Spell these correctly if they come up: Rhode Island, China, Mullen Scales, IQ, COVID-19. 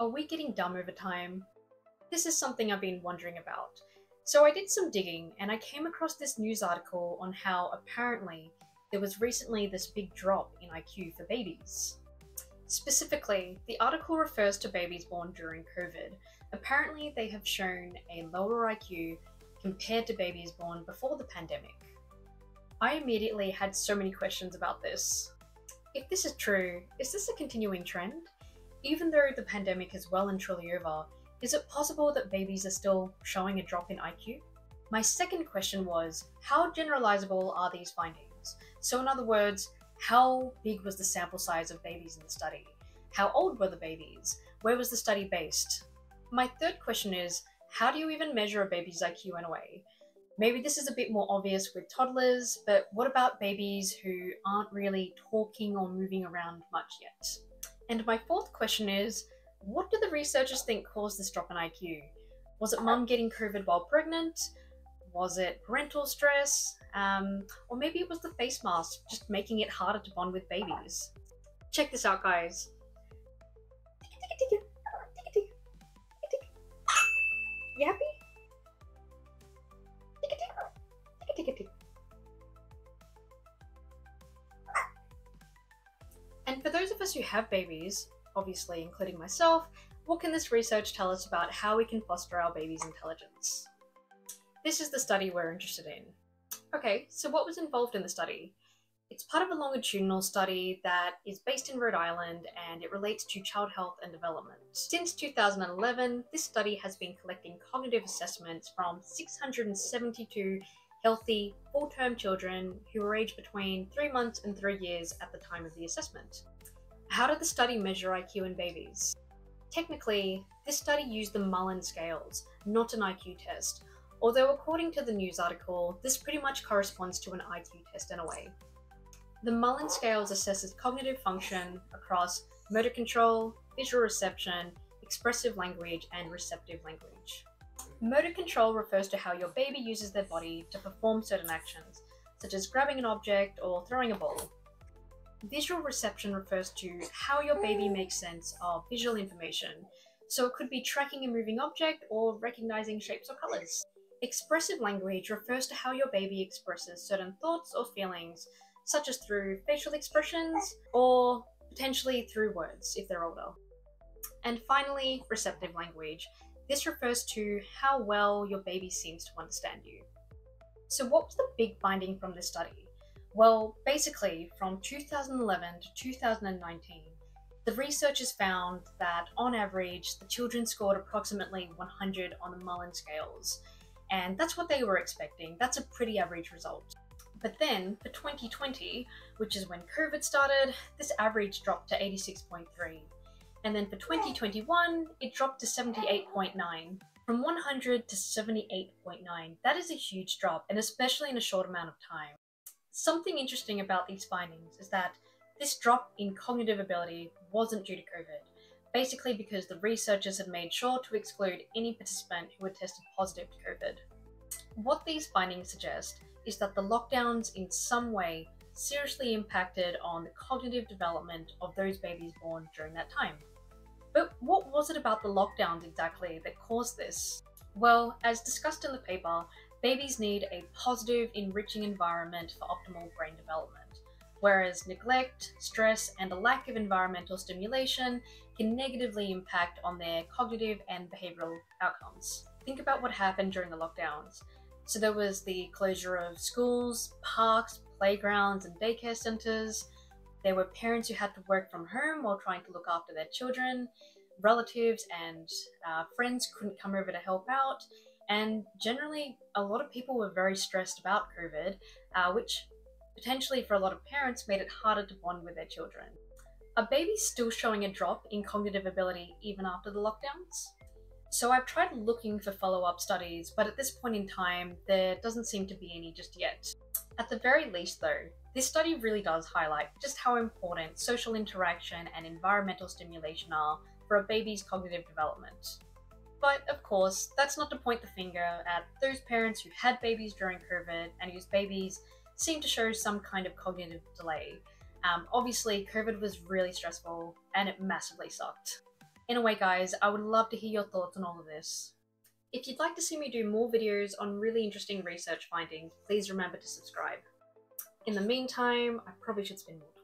Are we getting dumb over time? This is something I've been wondering about. So I did some digging and I came across this news article on how apparently there was recently this big drop in IQ for babies. Specifically, the article refers to babies born during COVID. Apparently, they have shown a lower IQ compared to babies born before the pandemic. I immediately had so many questions about this. If this is true, is this a continuing trend? Even though the pandemic is well and truly over, is it possible that babies are still showing a drop in IQ? My second question was, how generalizable are these findings? So in other words, how big was the sample size of babies in the study? How old were the babies? Where was the study based? My third question is, how do you even measure a baby's IQ in a way? Maybe this is a bit more obvious with toddlers, but what about babies who aren't really talking or moving around much yet? And my fourth question is, what do the researchers think caused this drop in IQ? Was it mum getting COVID while pregnant? Was it parental stress? Or maybe it was the face mask, just making it harder to bond with babies. Check this out, guys. You happy? And for those of us who have babies, obviously including myself, what can this research tell us about how we can foster our baby's intelligence? This is the study we're interested in. Okay, so what was involved in the study? It's part of a longitudinal study that is based in Rhode Island and it relates to child health and development. Since 2011, this study has been collecting cognitive assessments from 672 healthy full-term children who were aged between 3 months and 3 years at the time of the assessment. How did the study measure IQ in babies? Technically, this study used the Mullen Scales, not an IQ test, although according to the news article, this pretty much corresponds to an IQ test in a way. The Mullen Scales assesses cognitive function across motor control, visual reception, expressive language, and receptive language. Motor control refers to how your baby uses their body to perform certain actions, such as grabbing an object or throwing a ball. Visual reception refers to how your baby makes sense of visual information, so it could be tracking a moving object or recognizing shapes or colors. Expressive language refers to how your baby expresses certain thoughts or feelings, such as through facial expressions or potentially through words if they're older. And finally, receptive language. This refers to how well your baby seems to understand you. So what was the big finding from this study? Well, basically, from 2011 to 2019, the researchers found that, on average, the children scored approximately 100 on the Mullen Scales, and that's what they were expecting. That's a pretty average result. But then, for 2020, which is when COVID started, this average dropped to 86.3. And then for 2021, it dropped to 78.9. From 100 to 78.9, that is a huge drop, and especially in a short amount of time. Something interesting about these findings is that this drop in cognitive ability wasn't due to COVID, basically because the researchers had made sure to exclude any participant who had tested positive to COVID. What these findings suggest is that the lockdowns in some way seriously impacted on the cognitive development of those babies born during that time. But what was it about the lockdowns exactly that caused this? Well, as discussed in the paper, babies need a positive, enriching environment for optimal brain development, whereas neglect, stress, and a lack of environmental stimulation can negatively impact on their cognitive and behavioral outcomes. Think about what happened during the lockdowns. So there was the closure of schools, parks, playgrounds, and daycare centers. There were parents who had to work from home while trying to look after their children. Relatives and friends couldn't come over to help out. And generally, a lot of people were very stressed about COVID, which potentially for a lot of parents made it harder to bond with their children. Are babies still showing a drop in cognitive ability even after the lockdowns? So I've tried looking for follow-up studies, but at this point in time, there doesn't seem to be any just yet. At the very least though, this study really does highlight just how important social interaction and environmental stimulation are for a baby's cognitive development. But of course, that's not to point the finger at those parents who had babies during COVID and whose babies seemed to show some kind of cognitive delay. Obviously, COVID was really stressful and it massively sucked. Anyway guys, I would love to hear your thoughts on all of this. If you'd like to see me do more videos on really interesting research findings, please remember to subscribe. In the meantime, I probably should spend more time